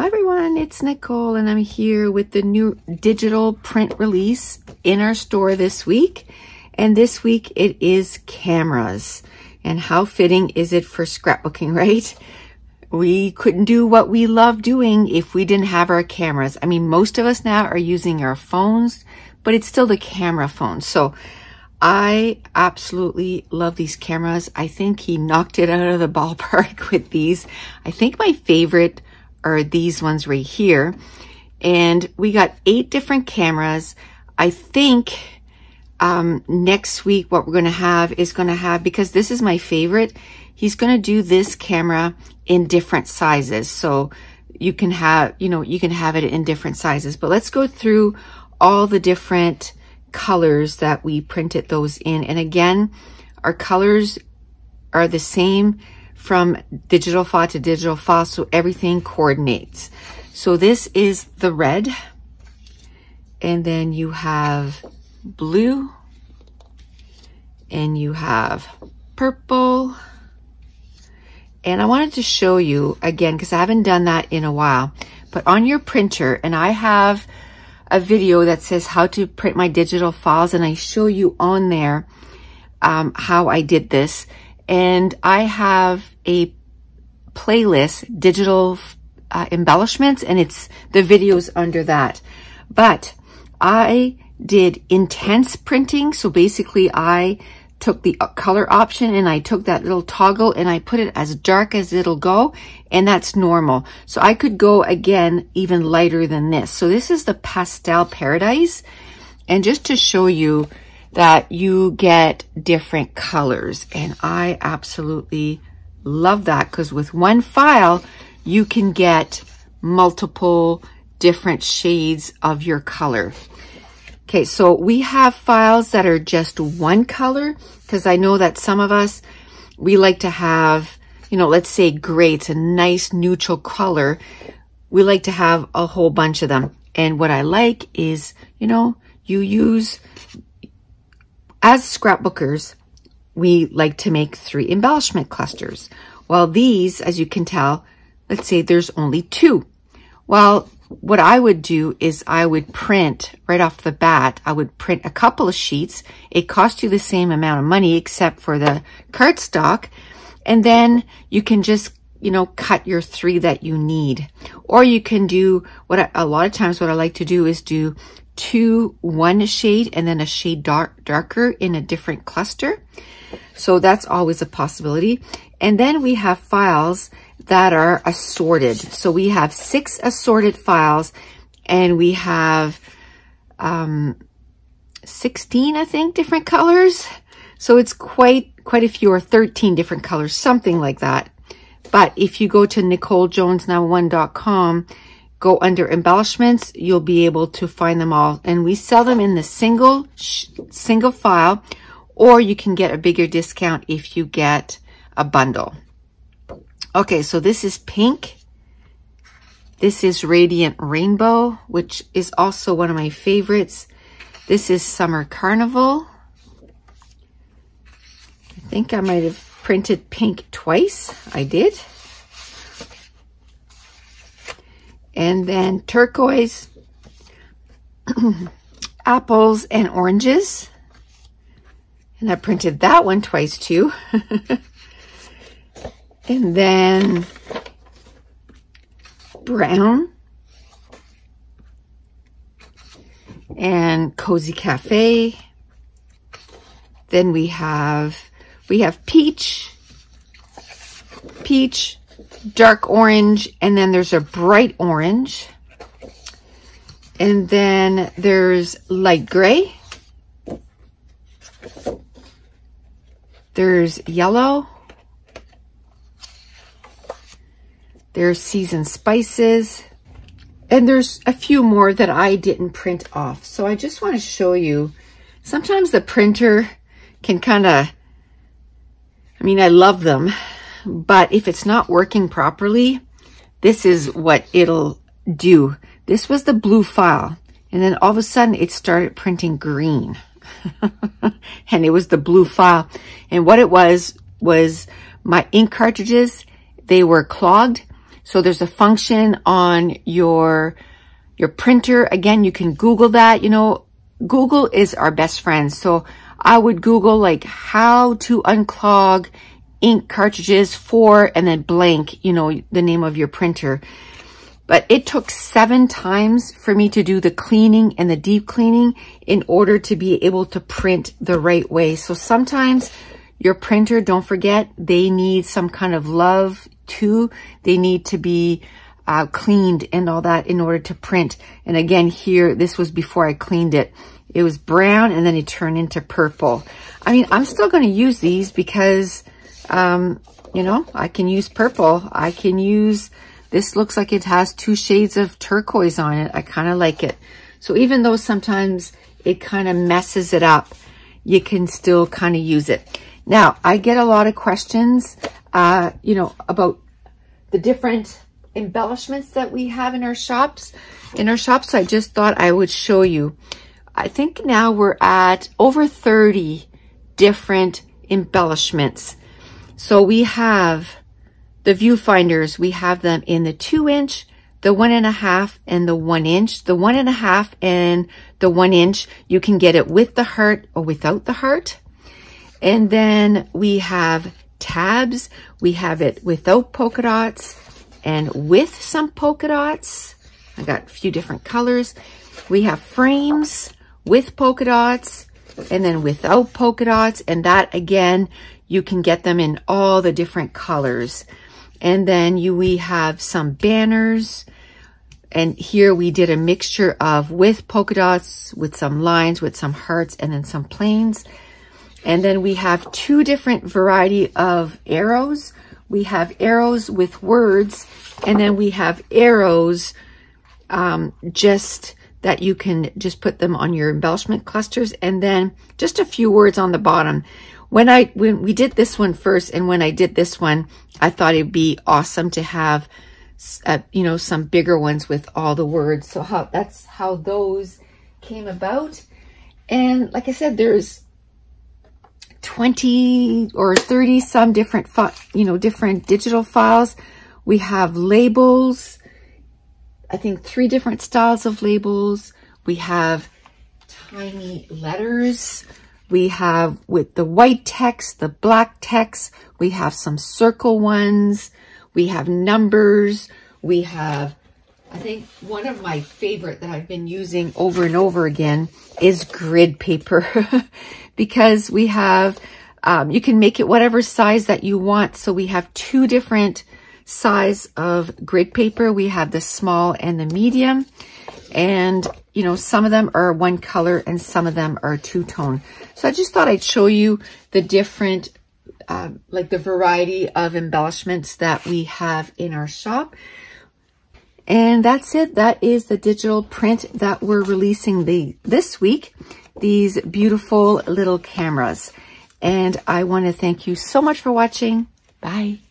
Hi everyone, it's Nicole and I'm here with the new digital print release in our store this week. And this week it is cameras. And how fitting is it for scrapbooking, right? We couldn't do what we love doing if we didn't have our cameras. I mean, most of us now are using our phones, but it's still the camera phone. So I absolutely love these cameras. I think he knocked it out of the ballpark with these. I think my favorite are these ones right here. And we got 8 different cameras. I think next week what we're gonna have is because this is my favorite, he's gonna do this camera in different sizes. So you can have, you know, you can have it in different sizes. But let's go through all the different colors that we printed those in. And again, our colors are the same from digital file to digital file, so everything coordinates. So this is the red, and then you have blue, and you have purple. And I wanted to show you again, because I haven't done that in a while, but on your printer, and I have a video that says how to print my digital files, and I show you on there how I did this. And I have a playlist, digital embellishments, and it's the videos under that. But I did intense printing. So basically I took the color option and I took that little toggle and I put it as dark as it'll go. And that's normal. So I could go again, even lighter than this. So this is the Pastel Paradise. And just to show you that you get different colors. And I absolutely love that because with one file, you can get multiple different shades of your color. Okay, so we have files that are just one color because I know that some of us, we like to have, you know, let's say gray, it's a nice neutral color. We like to have a whole bunch of them. And what I like is, you know, you use... As scrapbookers, we like to make 3 embellishment clusters. Well, these, as you can tell, let's say there's only 2. Well, what I would do is I would print right off the bat, I would print a couple of sheets. It costs you the same amount of money except for the cardstock. And then you can just, you know, cut your 3 that you need. Or you can do a lot of times what I like to do is do 2, 1 shade and then a shade darker in a different cluster. So that's always a possibility. And then we have files that are assorted. So we have 6 assorted files and we have 16, I think, different colors. So it's quite a few, or 13 different colors, something like that. But if you go to nicolejones911.com, go under embellishments, you'll be able to find them all. And we sell them in the single file, or you can get a bigger discount if you get a bundle. Okay, so this is pink. This is Radiant Rainbow, which is also one of my favorites. This is Summer Carnival. I think I might have printed pink twice. I did. And then turquoise, apples and oranges. And I printed that one twice too. And then brown. And cozy cafe. Then we have peach, dark orange, and then there's a bright orange, and then there's light gray, there's yellow, there's seasoned spices, and there's a few more that I didn't print off. So I just want to show you, sometimes the printer can kind of, I mean, I love them, but if it's not working properly, this is what it'll do. This was the blue file, and then all of a sudden it started printing green. And it was the blue file. And what it was my ink cartridges, they were clogged. So there's a function on your printer. Again, you can Google that. You know, Google is our best friend. So I would Google like how to unclog ink cartridges for, and then blank, you know, the name of your printer. But it took 7 times for me to do the cleaning and the deep cleaning in order to be able to print the right way. So sometimes your printer, don't forget, they need some kind of love too. They need to be cleaned and all that in order to print. And again, here, this was before I cleaned it. It was brown and then it turned into purple. I mean, I'm still going to use these because, you know, I can use purple. I can use... This looks like it has 2 shades of turquoise on it. I kind of like it. So even though sometimes it kind of messes it up, you can still kind of use it. Now, I get a lot of questions, you know, about the different embellishments that we have in our shops. So I just thought I would show you. I think now we're at over 30 different embellishments. So we have... the viewfinders, we have them in the 2-inch, the 1.5 and the 1-inch. The 1.5 and the 1-inch, you can get it with the heart or without the heart. And then we have tabs. We have it without polka dots and with some polka dots. I got a few different colors. We have frames with polka dots and then without polka dots. And that again, you can get them in all the different colors. And then we have some banners. And here we did a mixture of with polka dots, with some lines, with some hearts, and then some planes. And then we have 2 different varieties of arrows. We have arrows with words, and then we have arrows just that you can just put them on your embellishment clusters, and then just a few words on the bottom. When we did this one first, and when I did this one, I thought it'd be awesome to have, you know, some bigger ones with all the words. So that's how those came about. And like I said, there's 20 or 30 some different, you know, different digital files. We have labels. I think 3 different styles of labels. We have tiny letters. We have with the white text, the black text, we have some circle ones, we have numbers, we have, I think one of my favorite that I've been using over and over again is grid paper because we have, you can make it whatever size that you want. So we have 2 different sizes of grid paper. We have the small and the medium. And, you know, some of them are 1 color and some of them are 2-tone. So I just thought I'd show you the different, like the variety of embellishments that we have in our shop. And that's it. That is the digital print that we're releasing this week. These beautiful little cameras. And I want to thank you so much for watching. Bye.